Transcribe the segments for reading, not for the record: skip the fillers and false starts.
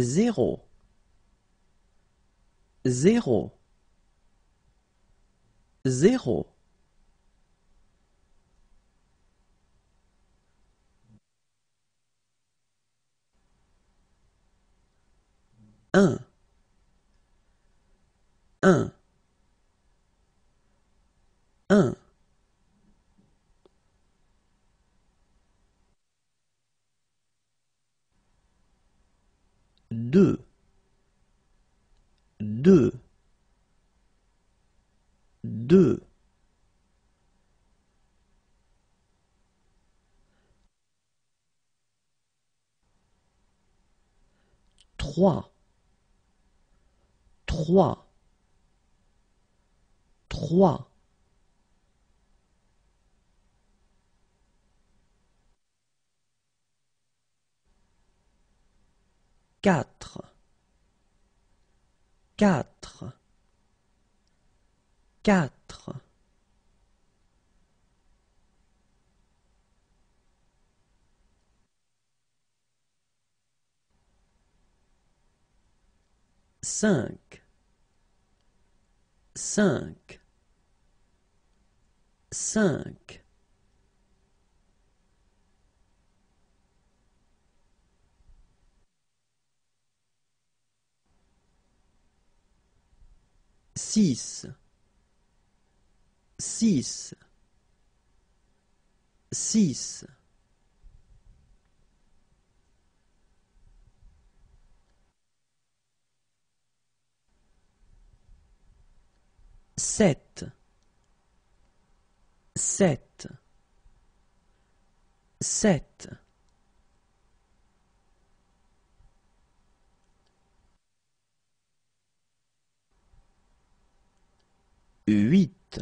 zéro, zéro, zéro. Un, un, un. Deux, deux, deux. Trois, trois, trois. Quatre, quatre, quatre. Cinq, cinq, cinq. Six, six, six. Sept, sept, sept. Huit,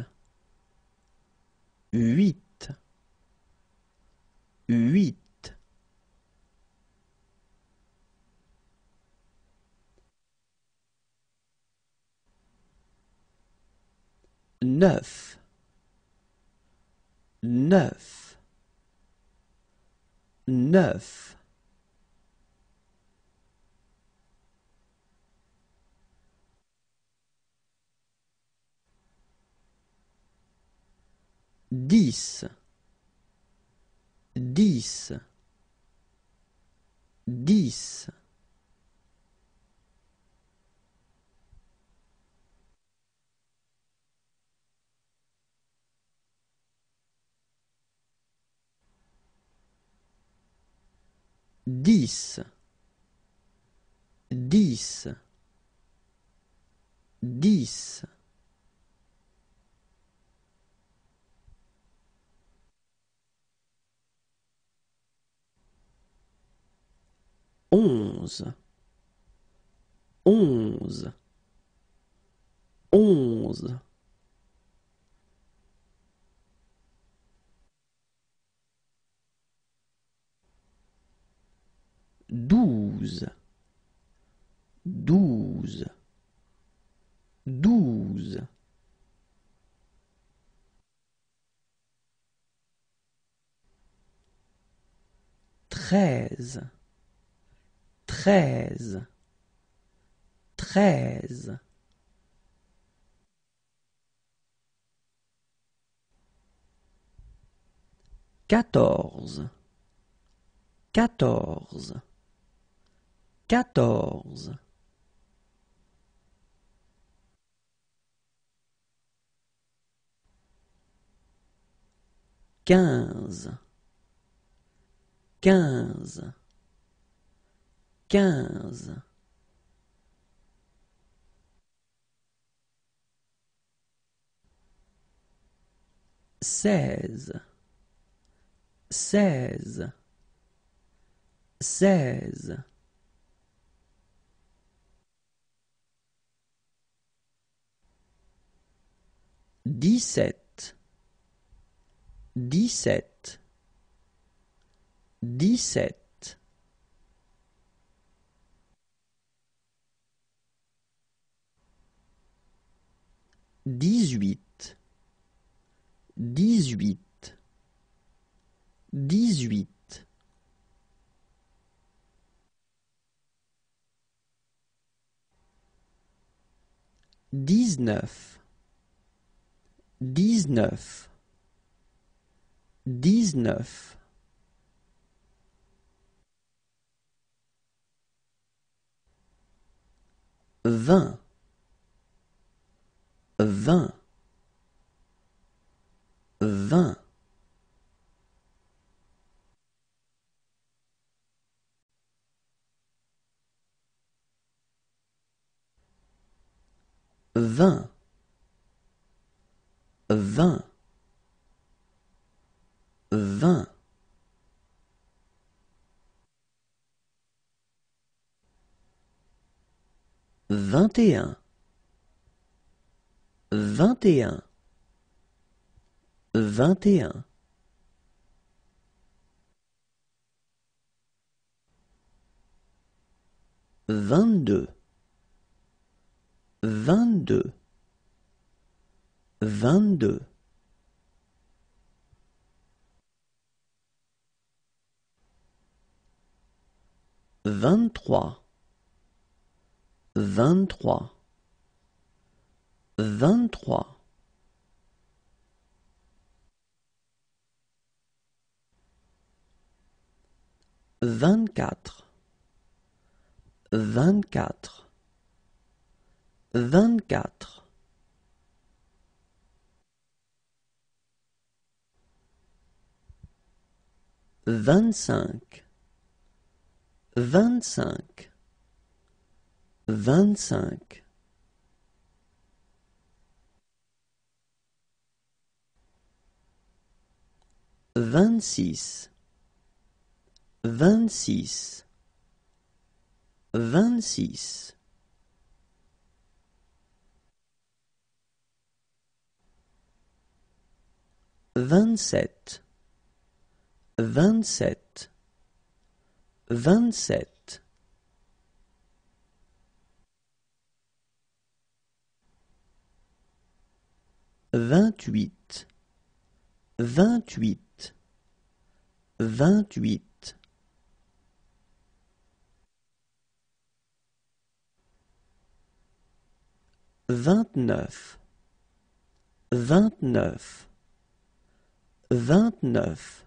huit, huit. Neuf, neuf, neuf. Dix, dix, dix. Dix, dix, dix. Onze, onze, onze. Douze, douze, douze. Treize, treize, treize. Quatorze, quatorze, quatorze. Quinze, quinze, quinze. Seize, seize, seize. Dix-sept, dix-sept, dix-sept. 18, 18, 18. dix-neuf, dix-neuf, dix-neuf. Vingt, vingt, vingt. Vingt, vingt, vingt. Vingt et un, vingt et un, vingt et un. Vingt-deux, vingt-deux, vingt-deux. Vingt-trois, vingt-trois, vingt-trois. Vingt-quatre, vingt-quatre, vingt-quatre. Vingt-cinq, vingt-cinq, vingt-cinq. Vingt-six, vingt-six, vingt-six. Vingt-sept, vingt-sept, vingt-sept. Vingt-huit, vingt-huit, vingt-huit. Vingt-neuf, vingt-neuf, vingt-neuf.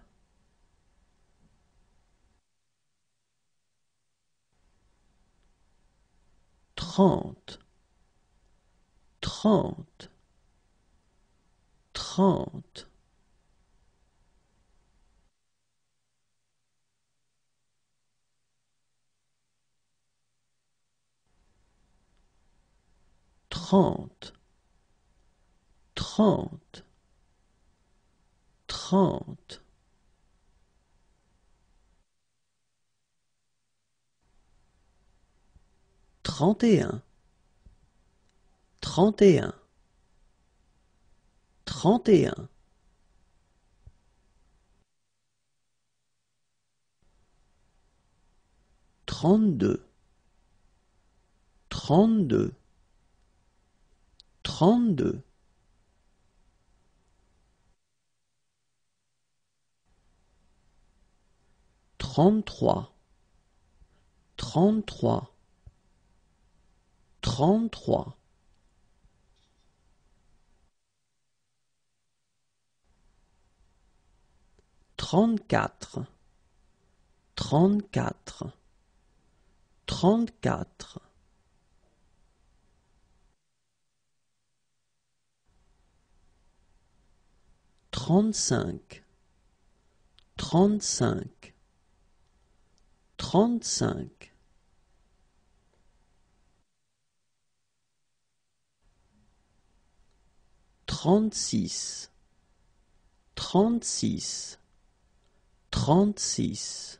Trente, trente, trente. Trente, trente, trente. Trente et un, trente et un, trente et un. Trente-deux, trente-deux, trente-deux. Trente-trois, trente-trois, trente-trois. Trente-quatre, trente-quatre, trente-quatre. Trente-cinq, trente-cinq, trente-cinq. Trente-six, trente-six, trente-six.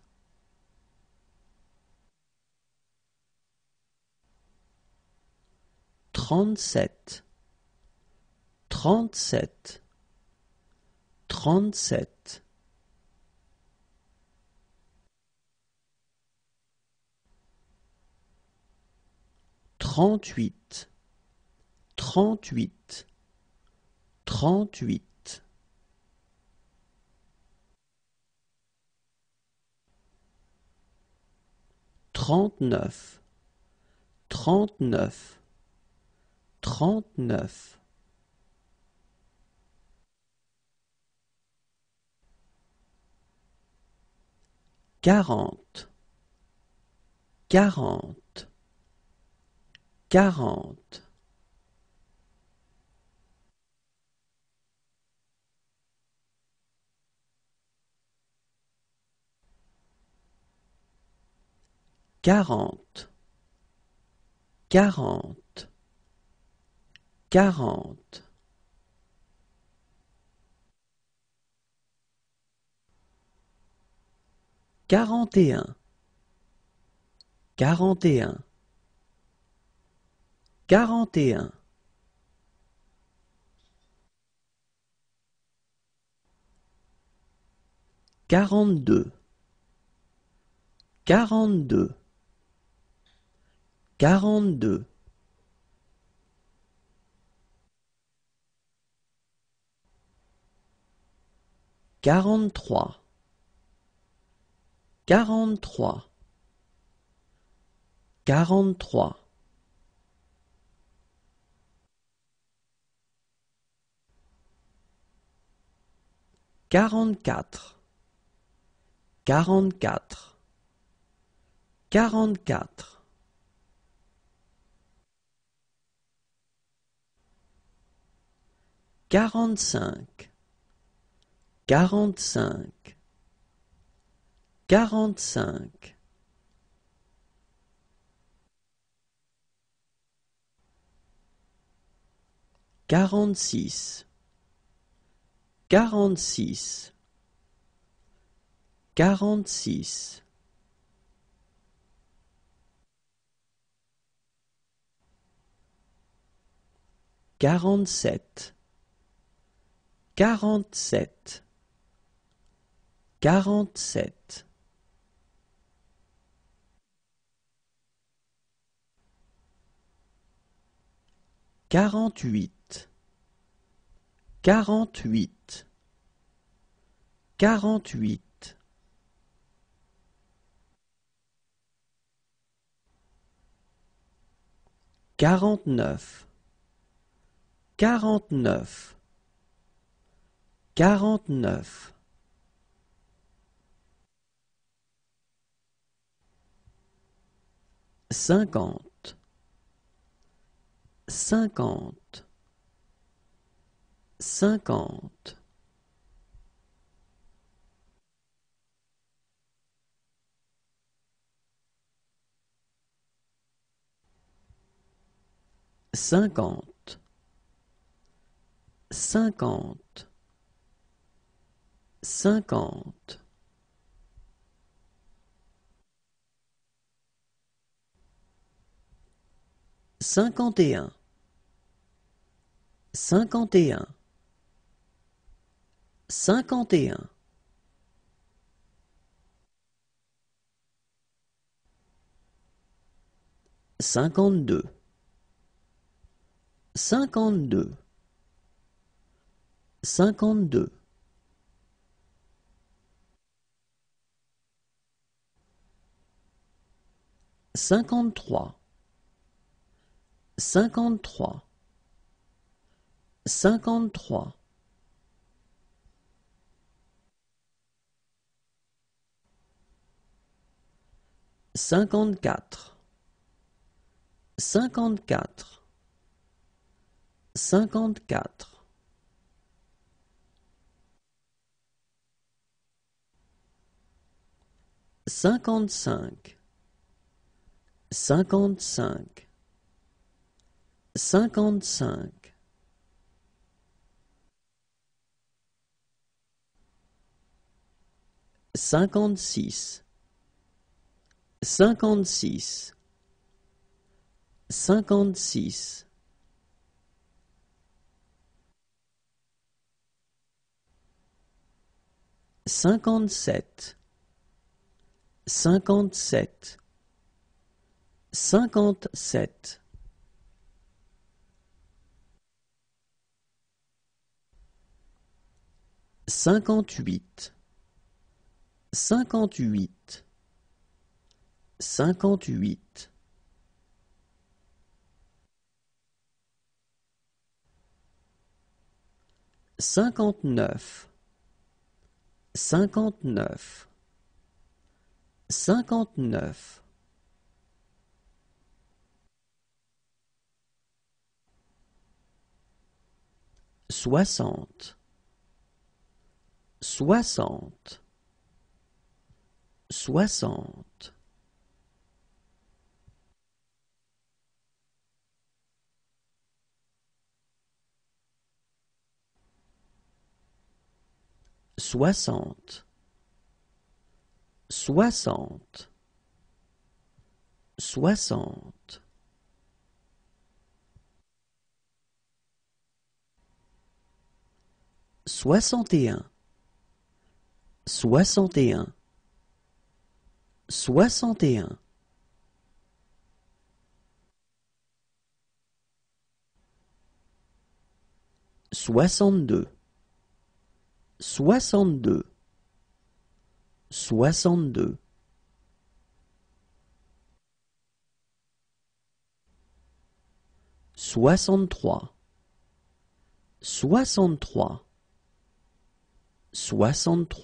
Trente-sept, trente-sept, trente-sept. Trente-huit, trente-huit, trente-huit. Trente-neuf, trente-neuf, Trente-neuf. Quarante. Quarante. Quarante. Quarante. Quarante. Quarante. Quarante et un. Quarante et un. Quarante et un. Quarante-deux. Quarante-deux. Quarante-deux. Quarante-trois. Quarante-trois. Quarante-trois. Quarante-quatre. Quarante-quatre. Quarante-quatre. Quarante-cinq. Quarante-cinq. Quarante-cinq. Quarante-six. Quarante-six. Quarante-six. Quarante-sept. Quarante-sept. Quarante-sept. Quarante-huit. Quarante-huit. Quarante-huit. Quarante-neuf. Quarante-neuf. Quarante-neuf. Cinquante. Cinquante. Cinquante. Cinquante. Cinquante. Cinquante. Cinquante et un. Cinquante et un. Cinquante et un. Cinquante-deux. Cinquante-deux. Cinquante-deux. Cinquante-trois. Cinquante-trois. Cinquante-trois. Cinquante-quatre. Cinquante-quatre. Cinquante-quatre. Cinquante-cinq. Cinquante-cinq. Cinquante-cinq. Cinquante-six. Cinquante-six. Cinquante-six. Cinquante-sept. Cinquante-sept. Cinquante-sept. Cinquante-huit. Cinquante-huit. Cinquante-huit. cinquante-neuf. Soixante. Soixante. 61. 62. 63. 64. 65. 66. 67. 68. 69. 70. 70. 71. 72. 73. 74. 75. 76. 77.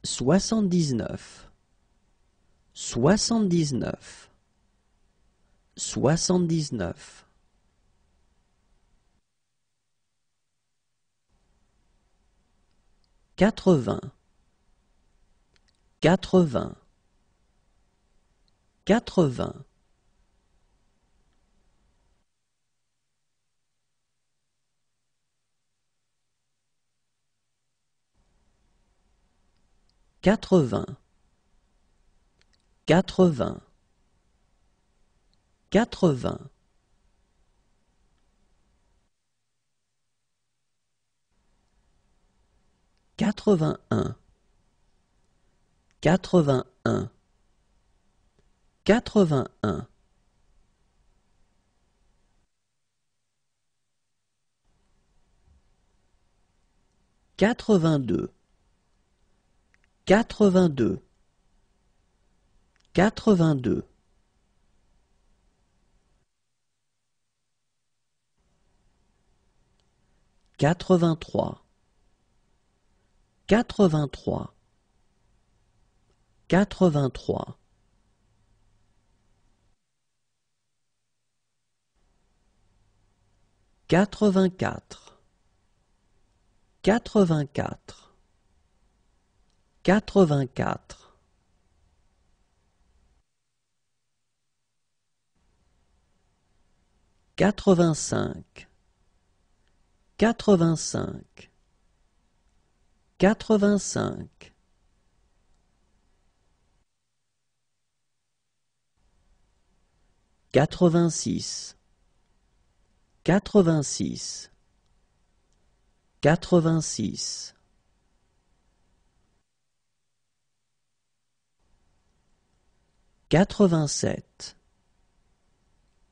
78. 79. 79. 80. 80. 80. 80. 80. 80. 81. 81. 81. 82. 82. 82. 83. 83. 83. 84. 84. 84. 85. 85. 85. 86. 86. 86. 87. 87. 87.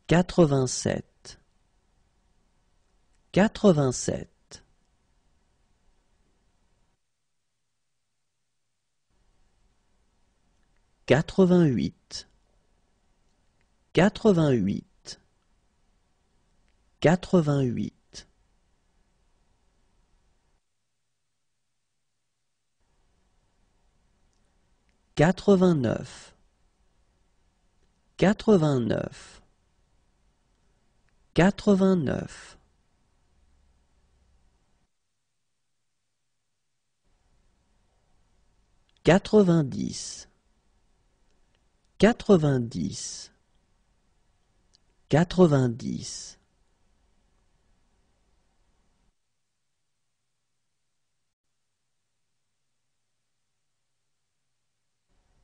88. 88. 88. 89. 89. 89. 90. 90. 90. 90. 90. 90. 91. 91. 91. 92. 92. 92. 93. 93. 93. 94. 94. 94. 95. 95.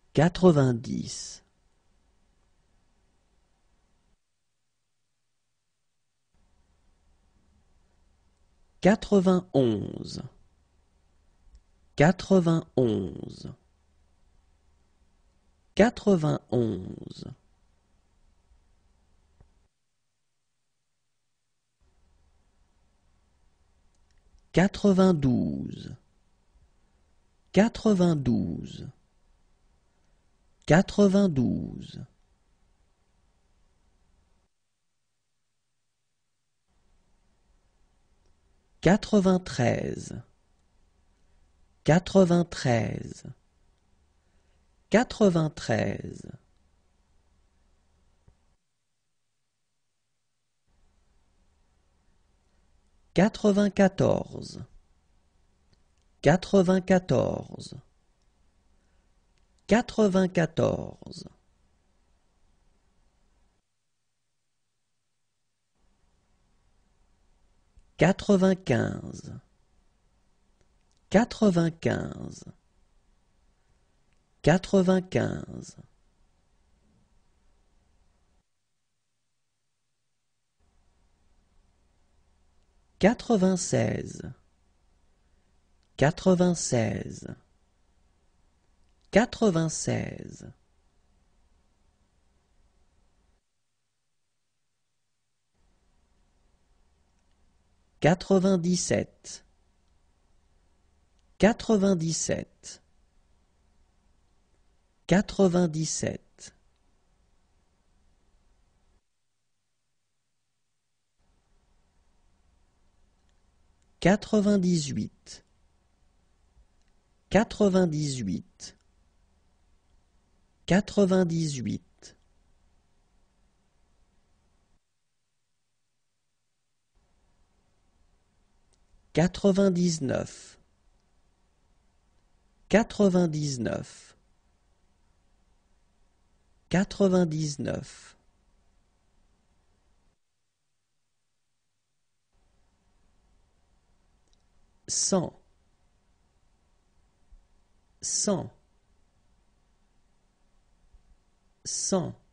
95. 96. 96. 96. 97. 97. 97. 98. 98. Quatre-vingt-dix-huit, quatre-vingt-dix-neuf, quatre-vingt-dix-neuf, quatre-vingt-dix-neuf, cent, cent, cent.